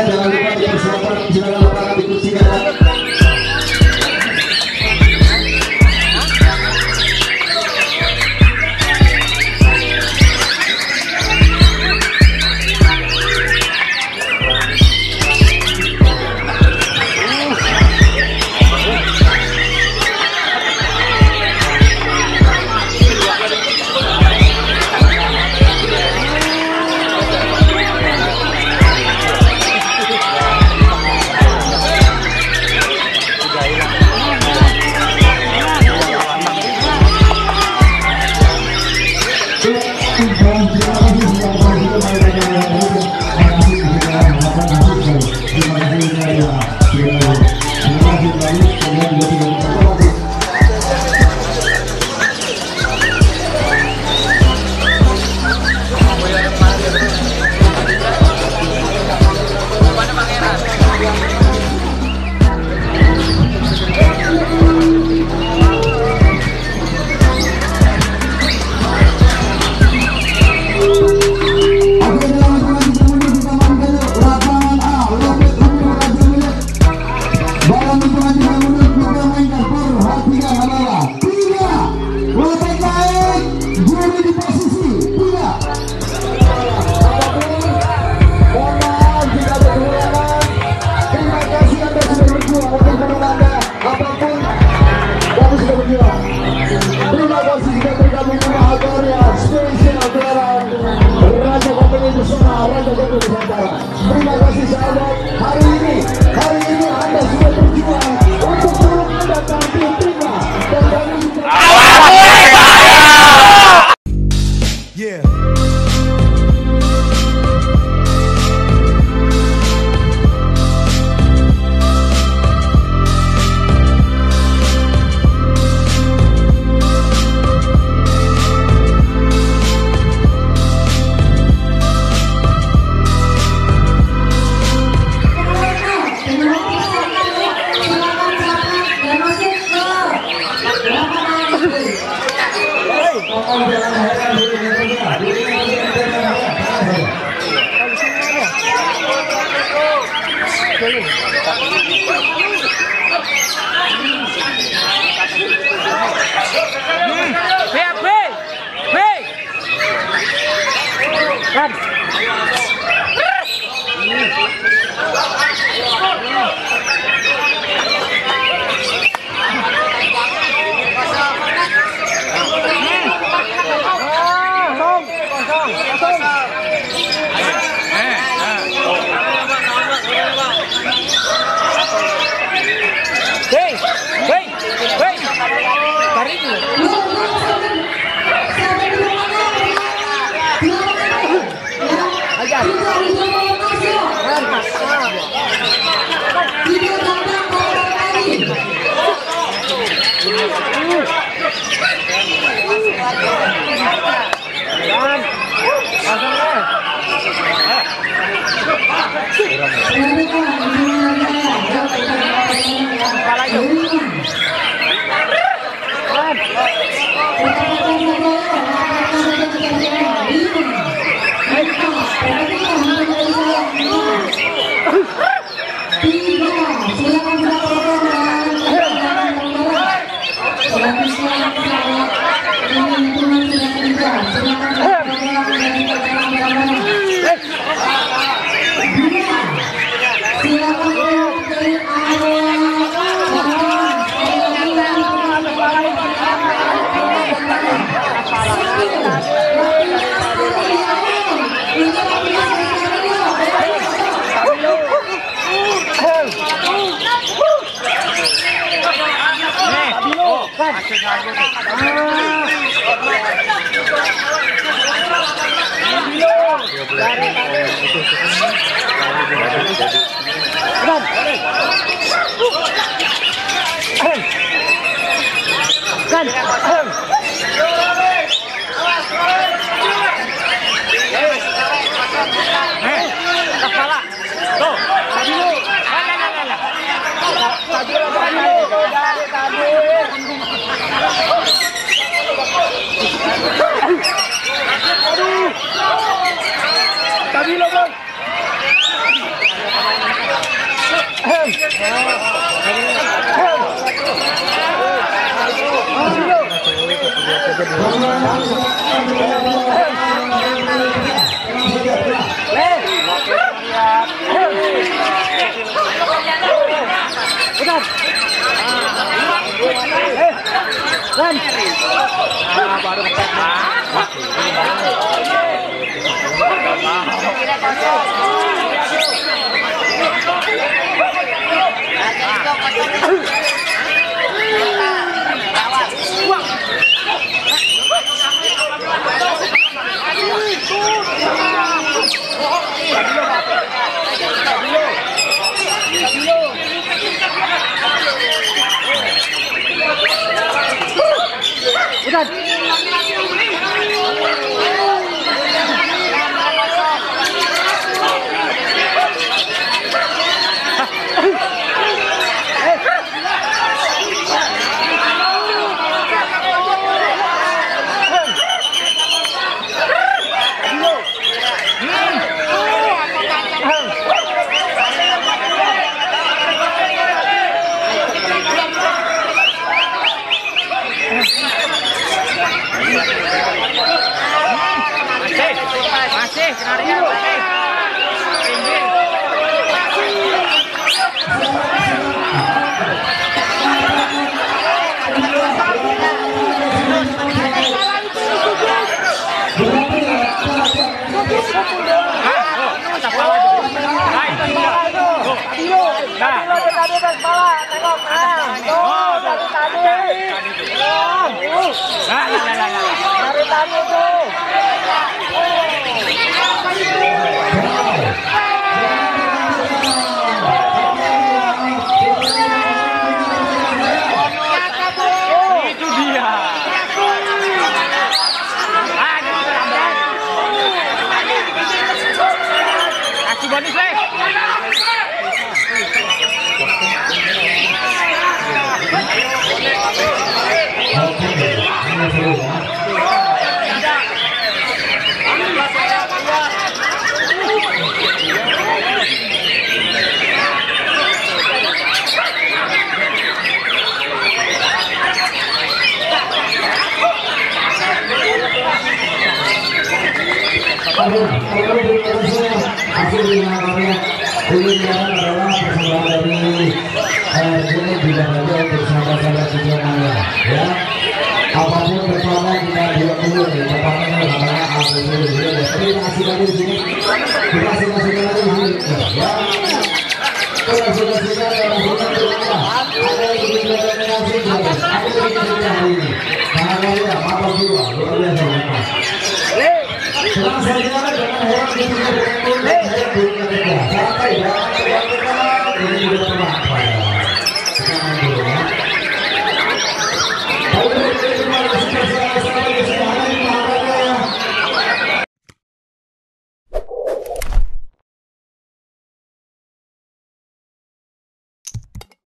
Jangan lupa di persiapan silakan lakukan diskusikan. Terima kasih sahabat, hari ini Anda sudah berjuang untuk turun ke dalam timnya dan kami juga. Yeah. Tadi lo bang.